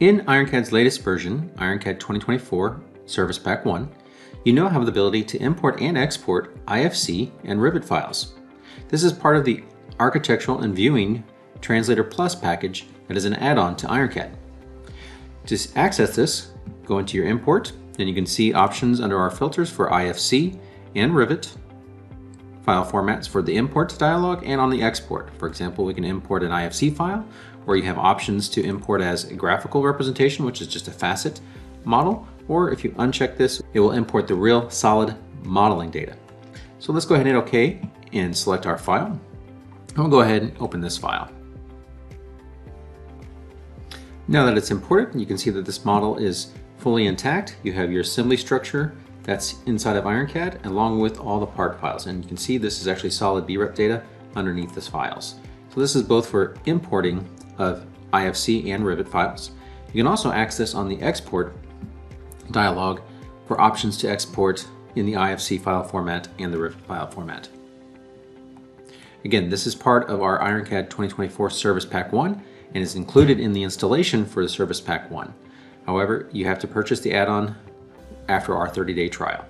In IronCAD's latest version, IronCAD 2024 Service Pack 1, you now have the ability to import and export IFC and Revit files. This is part of the Architectural and Viewing Translator Plus package that is an add-on to IronCAD. To access this, go into your import, and you can see options under our filters for IFC and Revit, file formats for the import dialog, and on the export. For example, we can import an IFC file, or you have options to import as a graphical representation, which is just a facet model, or if you uncheck this, it will import the real solid modeling data. So let's go ahead and hit OK and select our file. I'll go ahead and open this file. Now that it's imported, you can see that this model is fully intact. You have your assembly structure that's inside of IronCAD along with all the part files. And you can see this is actually solid BREP data underneath this files. So this is both for importing of IFC and Revit files. You can also access on the export dialog for options to export in the IFC file format and the Revit file format. Again, this is part of our IronCAD 2024 Service Pack 1 and is included in the installation for the Service Pack 1. However, you have to purchase the add-on after our 30-day trial.